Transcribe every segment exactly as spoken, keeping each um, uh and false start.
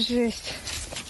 Жесть.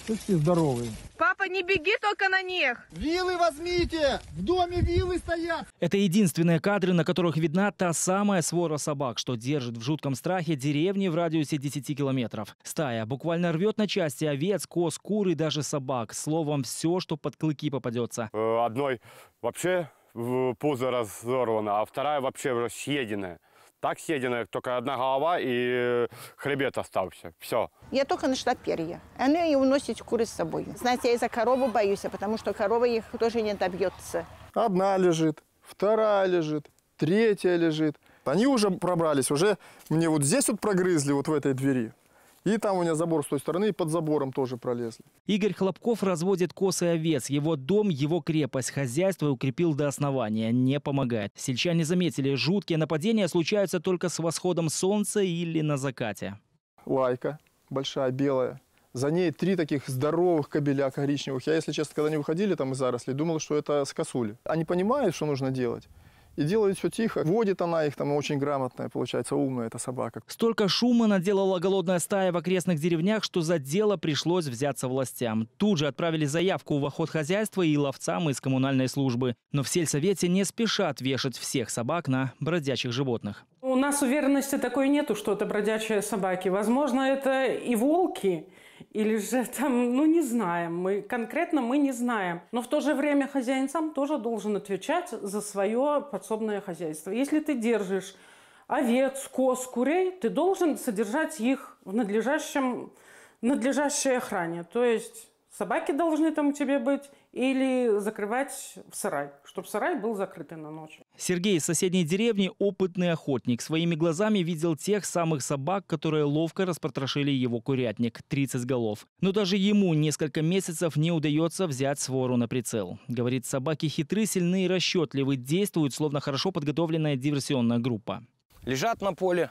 Шутки здоровые. Папа, не беги только на них. Вилы возьмите. В доме вилы стоят. Это единственные кадры, на которых видна та самая свора собак, что держит в жутком страхе деревни в радиусе десяти километров. Стая буквально рвет на части овец, коз, кур и даже собак. Словом, все, что под клыки попадется. Одной вообще пузо разорвано, а вторая вообще съеденная. Так съедена, только одна голова и хребет остался. Все. Я только нашла перья. Она и уносит куры с собой. Знаете, я из-за коровы боюсь, потому что корова их тоже не добьется. Одна лежит, вторая лежит, третья лежит. Они уже пробрались, уже мне вот здесь вот прогрызли, вот в этой двери. И там у меня забор с той стороны, и под забором тоже пролезли. Игорь Хлопков разводит коз и овец. Его дом, его крепость. Хозяйство укрепил до основания. Не помогает. Сельчане заметили, жуткие нападения случаются только с восходом солнца или на закате. Лайка большая, белая. За ней три таких здоровых кобеля коричневых. Я, если честно, когда они выходили там из зарослей, думал, что это скосули. Они понимают, что нужно делать. И делает все тихо. Водит она их там очень грамотная, получается, умная эта собака. Столько шума наделала голодная стая в окрестных деревнях, что за дело пришлось взяться властям. Тут же отправили заявку в охотхозяйство и ловцам из коммунальной службы. Но в сельсовете не спешат вешать всех собак на бродячих животных. У нас уверенности такой нету, что это бродячие собаки. Возможно, это и волки, или же там, ну не знаем. Мы конкретно мы не знаем. Но в то же время хозяин сам тоже должен отвечать за свое подсобное хозяйство. Если ты держишь овец, коз, курей, ты должен содержать их в надлежащем, надлежащей охране. То есть собаки должны там у тебя быть или закрывать в сарай, чтобы сарай был закрытый на ночь. Сергей из соседней деревни опытный охотник. Своими глазами видел тех самых собак, которые ловко распотрошили его курятник. тридцать голов. Но даже ему несколько месяцев не удается взять свору на прицел. Говорит, собаки хитры, сильны и расчетливы. Действуют, словно хорошо подготовленная диверсионная группа. Лежат на поле.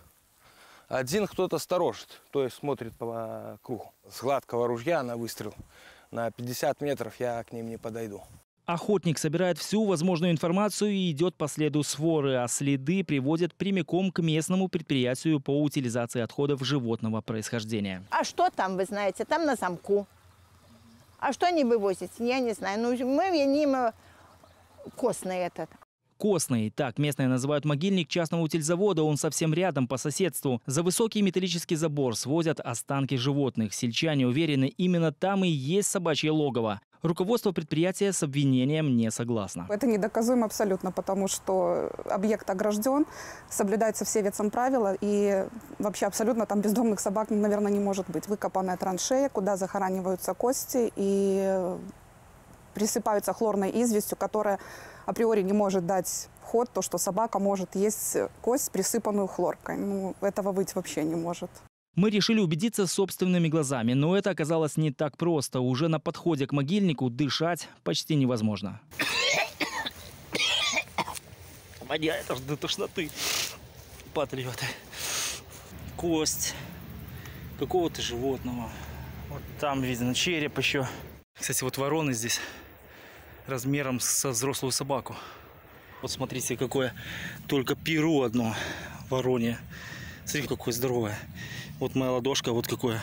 Один кто-то сторожит, то есть смотрит по кругу. С гладкого ружья на выстрел на пятьдесят метров я к ним не подойду. Охотник собирает всю возможную информацию и идет по следу своры, а следы приводят прямиком к местному предприятию по утилизации отходов животного происхождения. А что там, вы знаете, там на замку. А что они вывозят, я не знаю. Ну, мы виним костный этот. Костный. Так местные называют могильник частного утильзавода. Он совсем рядом, по соседству. За высокий металлический забор свозят останки животных. Сельчане уверены, именно там и есть собачье логово. Руководство предприятия с обвинением не согласно. Это недоказуемо абсолютно, потому что объект огражден, соблюдаются все ветсанправила, и вообще абсолютно там бездомных собак, наверное, не может быть. Выкопанная траншея, куда захораниваются кости и присыпаются хлорной известью, которая априори не может дать ход, то, что собака может есть кость, присыпанную хлоркой. Ну, этого быть вообще не может. Мы решили убедиться собственными глазами, но это оказалось не так просто. Уже на подходе к могильнику дышать почти невозможно. Мадья, это же до тошноты патрит. Кость какого-то животного. Вот там видно череп еще. Кстати, вот вороны здесь размером со взрослую собаку. Вот смотрите, какое только перо одно воронье. Смотрите, какое здоровое. Вот моя ладошка, вот какое.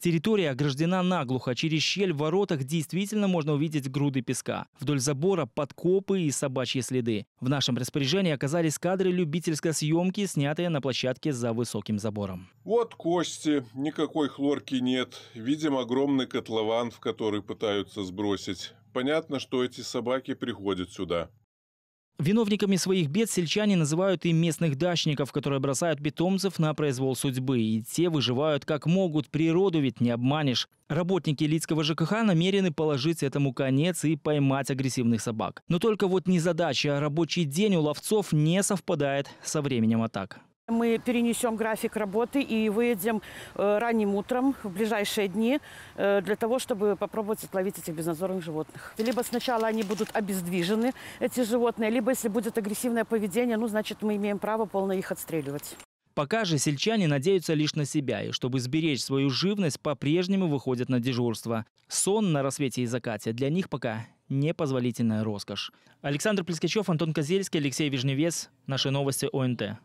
Территория ограждена наглухо. Через щель в воротах действительно можно увидеть груды песка. Вдоль забора подкопы и собачьи следы. В нашем распоряжении оказались кадры любительской съемки, снятые на площадке за высоким забором. Вот кости. Никакой хлорки нет. Видим огромный котлован, в который пытаются сбросить. Понятно, что эти собаки приходят сюда. Виновниками своих бед сельчане называют и местных дачников, которые бросают питомцев на произвол судьбы. И те выживают как могут. Природу ведь не обманешь. Работники Лидского ЖКХ намерены положить этому конец и поймать агрессивных собак. Но только вот незадача. Рабочий день у ловцов не совпадает со временем атак. Мы перенесем график работы и выедем ранним утром в ближайшие дни для того, чтобы попробовать отловить этих безнадзорных животных. Либо сначала они будут обездвижены, эти животные, либо если будет агрессивное поведение, ну, значит, мы имеем право полно их отстреливать. Пока же сельчане надеются лишь на себя и, чтобы сберечь свою живность, по-прежнему выходят на дежурство. Сон на рассвете и закате для них пока непозволительная роскошь. Александр Плескачев, Антон Козельский, Алексей Вижневец. Наши новости О Н Т.